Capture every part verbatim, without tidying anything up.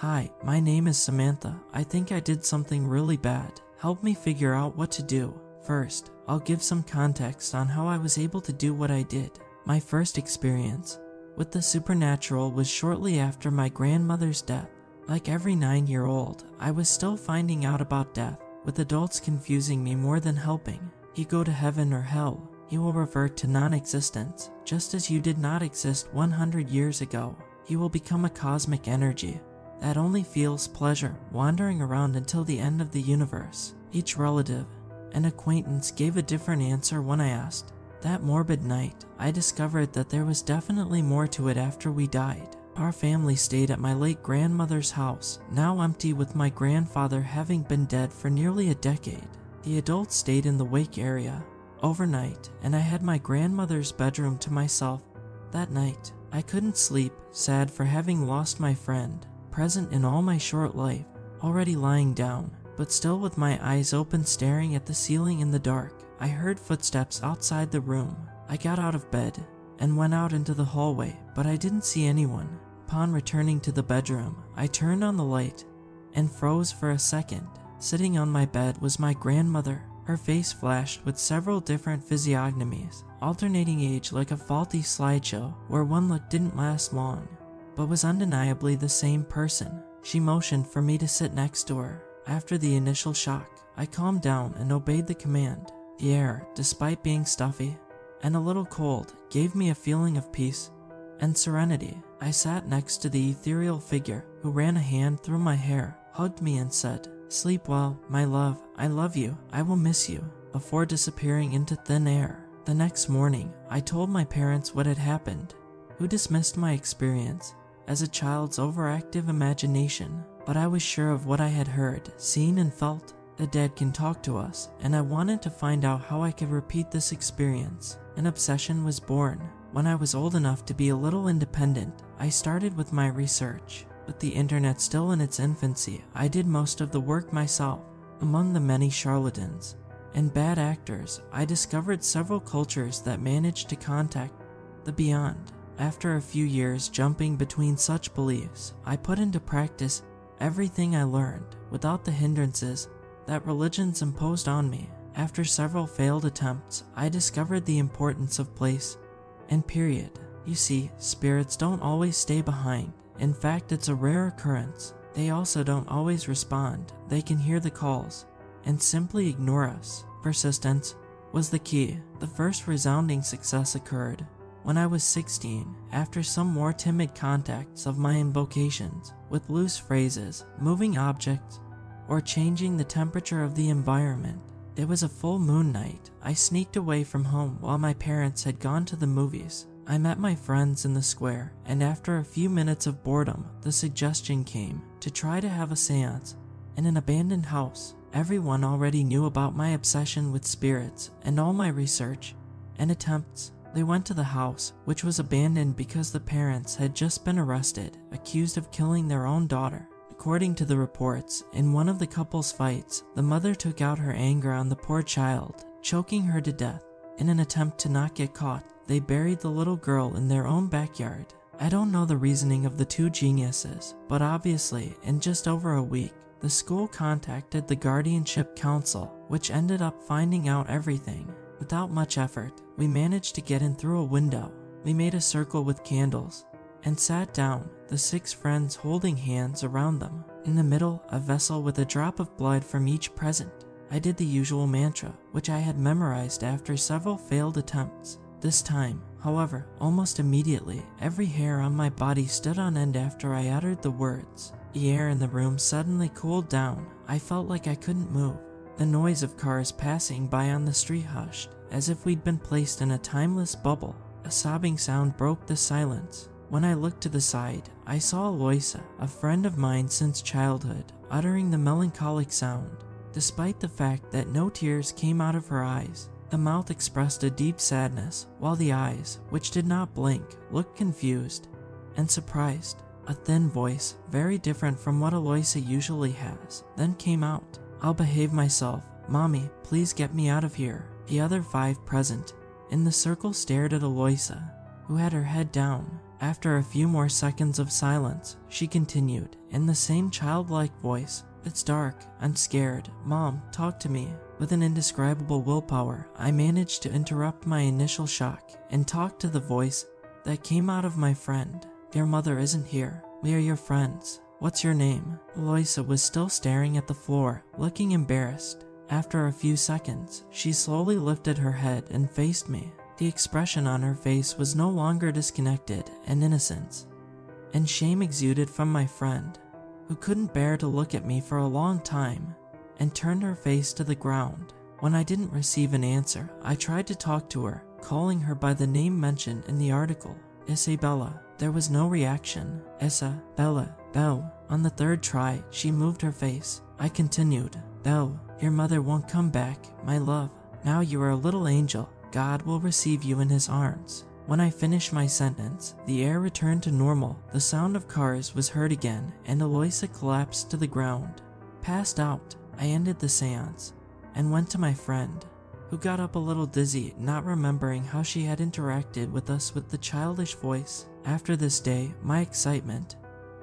Hi, my name is Samantha. I think I did something really bad. Help me figure out what to do. First, I'll give some context on how I was able to do what I did. My first experience with the supernatural was shortly after my grandmother's death. Like every nine-year-old, I was still finding out about death, with adults confusing me more than helping. You go to heaven or hell, you will revert to non-existence, just as you did not exist one hundred years ago. You will become a cosmic energy that only feels pleasure, wandering around until the end of the universe. Each relative and acquaintance gave a different answer when I asked. That morbid night, I discovered that there was definitely more to it after we died. Our family stayed at my late grandmother's house, now empty with my grandfather having been dead for nearly a decade. The adults stayed in the wake area overnight, and I had my grandmother's bedroom to myself that night. I couldn't sleep, sad for having lost my friend, present in all my short life, already lying down, but still with my eyes open staring at the ceiling in the dark. I heard footsteps outside the room. I got out of bed and went out into the hallway, but I didn't see anyone. Upon returning to the bedroom, I turned on the light and froze for a second. Sitting on my bed was my grandmother. Her face flashed with several different physiognomies, alternating age like a faulty slideshow where one look didn't last long, but was undeniably the same person. She motioned for me to sit next to her. After the initial shock, I calmed down and obeyed the command. The air, despite being stuffy and a little cold, gave me a feeling of peace and serenity. I sat next to the ethereal figure, who ran a hand through my hair, hugged me and said, "Sleep well, my love. I love you. I will miss you," before disappearing into thin air. The next morning, I told my parents what had happened, who dismissed my experience as a child's overactive imagination. But I was sure of what I had heard, seen, and felt. The dead can talk to us, and I wanted to find out how I could repeat this experience. An obsession was born. When I was old enough to be a little independent, I started with my research. With the internet still in its infancy, I did most of the work myself. Among the many charlatans and bad actors, I discovered several cultures that managed to contact the beyond. After a few years jumping between such beliefs, I put into practice everything I learned, without the hindrances that religions imposed on me. After several failed attempts, I discovered the importance of place and period. You see, spirits don't always stay behind. In fact, it's a rare occurrence. They also don't always respond. They can hear the calls and simply ignore us. Persistence was the key. The first resounding success occurred when I was sixteen, after some more timid contacts of my invocations with loose phrases, moving objects, or changing the temperature of the environment. It was a full moon night. I sneaked away from home while my parents had gone to the movies. I met my friends in the square, and after a few minutes of boredom, the suggestion came to try to have a seance in an abandoned house. Everyone already knew about my obsession with spirits and all my research and attempts. They went to the house, which was abandoned because the parents had just been arrested, accused of killing their own daughter. According to the reports, in one of the couple's fights, the mother took out her anger on the poor child, choking her to death. In an attempt to not get caught, they buried the little girl in their own backyard. I don't know the reasoning of the two geniuses, but obviously, in just over a week, the school contacted the guardianship council, which ended up finding out everything. Without much effort, we managed to get in through a window. We made a circle with candles and sat down, the six friends holding hands around them. In the middle, a vessel with a drop of blood from each present. I did the usual mantra, which I had memorized after several failed attempts. This time, however, almost immediately, every hair on my body stood on end after I uttered the words. The air in the room suddenly cooled down. I felt like I couldn't move. The noise of cars passing by on the street hushed, as if we'd been placed in a timeless bubble. A sobbing sound broke the silence. When I looked to the side, I saw Aloysia, a friend of mine since childhood, uttering the melancholic sound. Despite the fact that no tears came out of her eyes, the mouth expressed a deep sadness, while the eyes, which did not blink, looked confused and surprised. A thin voice, very different from what Aloysia usually has, then came out. "I'll behave myself. Mommy, please get me out of here." The other five present in the circle stared at Aloysia, who had her head down. After a few more seconds of silence, she continued in the same childlike voice. "It's dark. I'm scared. Mom, talk to me." With an indescribable willpower, I managed to interrupt my initial shock and talk to the voice that came out of my friend. "Dear mother isn't here. We are your friends. What's your name?" Eloisa was still staring at the floor, looking embarrassed. After a few seconds, she slowly lifted her head and faced me. The expression on her face was no longer disconnected and innocence, and shame exuded from my friend, who couldn't bear to look at me for a long time and turned her face to the ground. When I didn't receive an answer, I tried to talk to her, calling her by the name mentioned in the article, Isabella. There was no reaction. Issa, Bella, Bell. On the third try, she moved her face. I continued, "Bell, your mother won't come back, my love. Now you are a little angel. God will receive you in his arms." When I finished my sentence, the air returned to normal. The sound of cars was heard again, and Eloisa collapsed to the ground, passed out. I ended the seance and went to my friend, who got up a little dizzy, not remembering how she had interacted with us with the childish voice. After this day, my excitement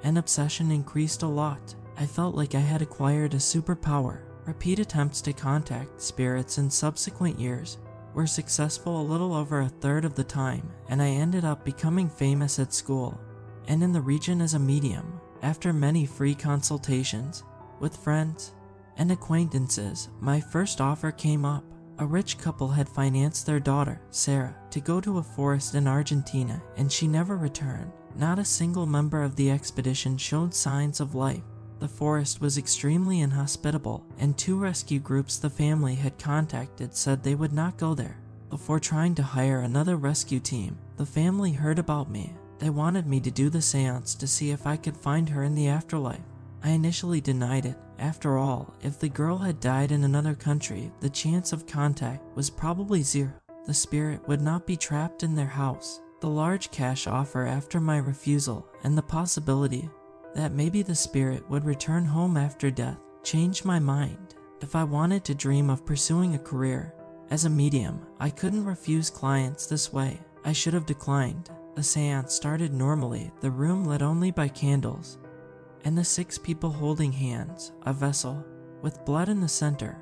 and obsession increased a lot. I felt like I had acquired a superpower. Repeat attempts to contact spirits in subsequent years were successful a little over a third of the time, and I ended up becoming famous at school and in the region as a medium. After many free consultations with friends and acquaintances, my first offer came up. A rich couple had financed their daughter, Sarah, to go to a forest in Argentina, and she never returned. Not a single member of the expedition showed signs of life. The forest was extremely inhospitable, and two rescue groups the family had contacted said they would not go there. Before trying to hire another rescue team, the family heard about me. They wanted me to do the seance to see if I could find her in the afterlife. I initially denied it. After all, if the girl had died in another country, the chance of contact was probably zero. The spirit would not be trapped in their house. The large cash offer after my refusal and the possibility that maybe the spirit would return home after death changed my mind. If I wanted to dream of pursuing a career as a medium, I couldn't refuse clients this way. I should have declined. The seance started normally, the room lit only by candles, and the six people holding hands, a vessel with blood in the center.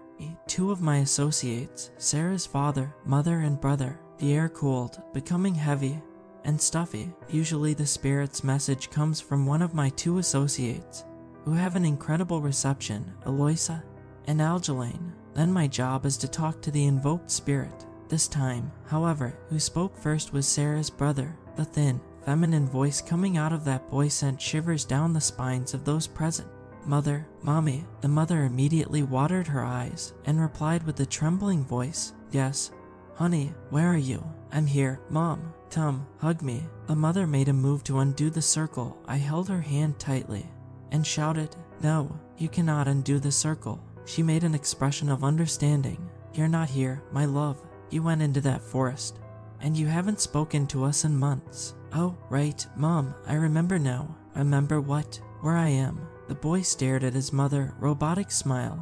Two of my associates, Sarah's father, mother, and brother. The air cooled, becoming heavy and stuffy. Usually the spirit's message comes from one of my two associates, who have an incredible reception, Eloisa and Algelaine. Then my job is to talk to the invoked spirit. This time, however, who spoke first was Sarah's brother. The thin, feminine voice coming out of that boy sent shivers down the spines of those present. "Mother, mommy." The mother immediately watered her eyes and replied with a trembling voice, "Yes, honey, where are you?" "I'm here, mom. Come, hug me." The mother made a move to undo the circle. I held her hand tightly and shouted, "No, you cannot undo the circle." She made an expression of understanding. "You're not here, my love. You went into that forest, and you haven't spoken to us in months." "Oh, right, mom, I remember now." "Remember what?" "Where I am." The boy stared at his mother, robotic smile,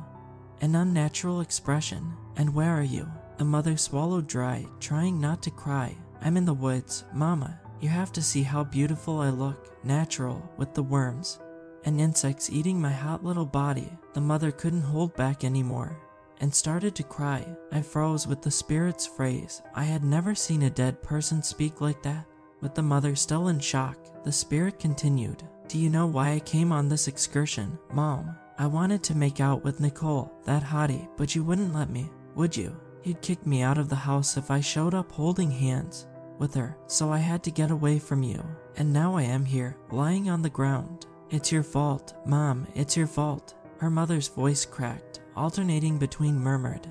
an unnatural expression. "And where are you?" The mother swallowed dry, trying not to cry. "I'm in the woods, mama. You have to see how beautiful I look, natural, with the worms and insects eating my hot little body." The mother couldn't hold back anymore and started to cry. I froze with the spirit's phrase. I had never seen a dead person speak like that. With the mother still in shock, the spirit continued, "Do you know why I came on this excursion, mom? I wanted to make out with Nicole, that hottie, but you wouldn't let me, would you? You'd kick me out of the house if I showed up holding hands with her, so I had to get away from you. And now I am here, lying on the ground." "It's your fault, mom, it's your fault." Her mother's voice cracked, alternating between murmured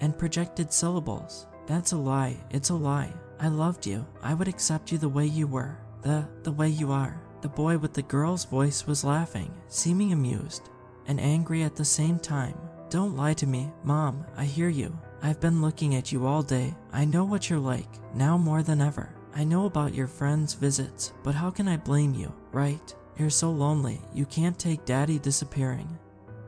and projected syllables. "That's a lie, it's a lie. I loved you. I would accept you the way you were, the, the way you are." The boy with the girl's voice was laughing, seeming amused and angry at the same time. "Don't lie to me, mom, I hear you. I've been looking at you all day. I know what you're like, now more than ever. I know about your friends' visits, but how can I blame you, right? You're so lonely, you can't take daddy disappearing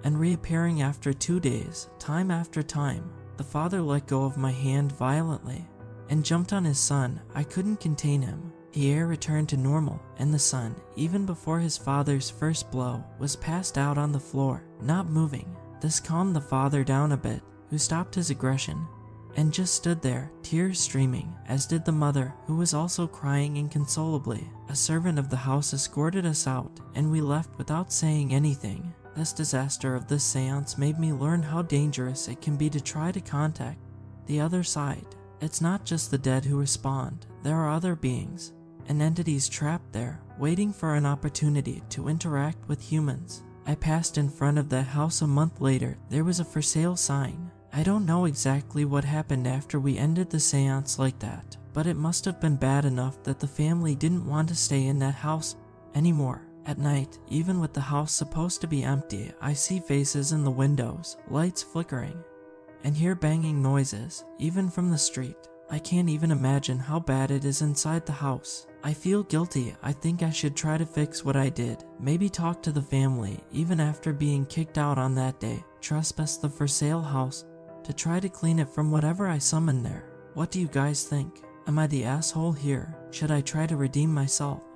and reappearing after two days, time after time." The father let go of my hand violently and jumped on his son. I couldn't contain him. Pierre returned to normal, and the son, even before his father's first blow, was passed out on the floor, not moving. This calmed the father down a bit, who stopped his aggression, and just stood there, tears streaming, as did the mother, who was also crying inconsolably. A servant of the house escorted us out, and we left without saying anything. This disaster of this seance made me learn how dangerous it can be to try to contact the other side. It's not just the dead who respond, there are other beings and entities trapped there, waiting for an opportunity to interact with humans. I passed in front of that house a month later. There was a for sale sign. I don't know exactly what happened after we ended the seance like that, but it must have been bad enough that the family didn't want to stay in that house anymore. At night, even with the house supposed to be empty, I see faces in the windows, lights flickering, and hear banging noises, even from the street. I can't even imagine how bad it is inside the house. I feel guilty. I think I should try to fix what I did. Maybe talk to the family, even after being kicked out on that day. Trespass the for sale house to try to clean it from whatever I summoned there. What do you guys think? Am I the asshole here? Should I try to redeem myself?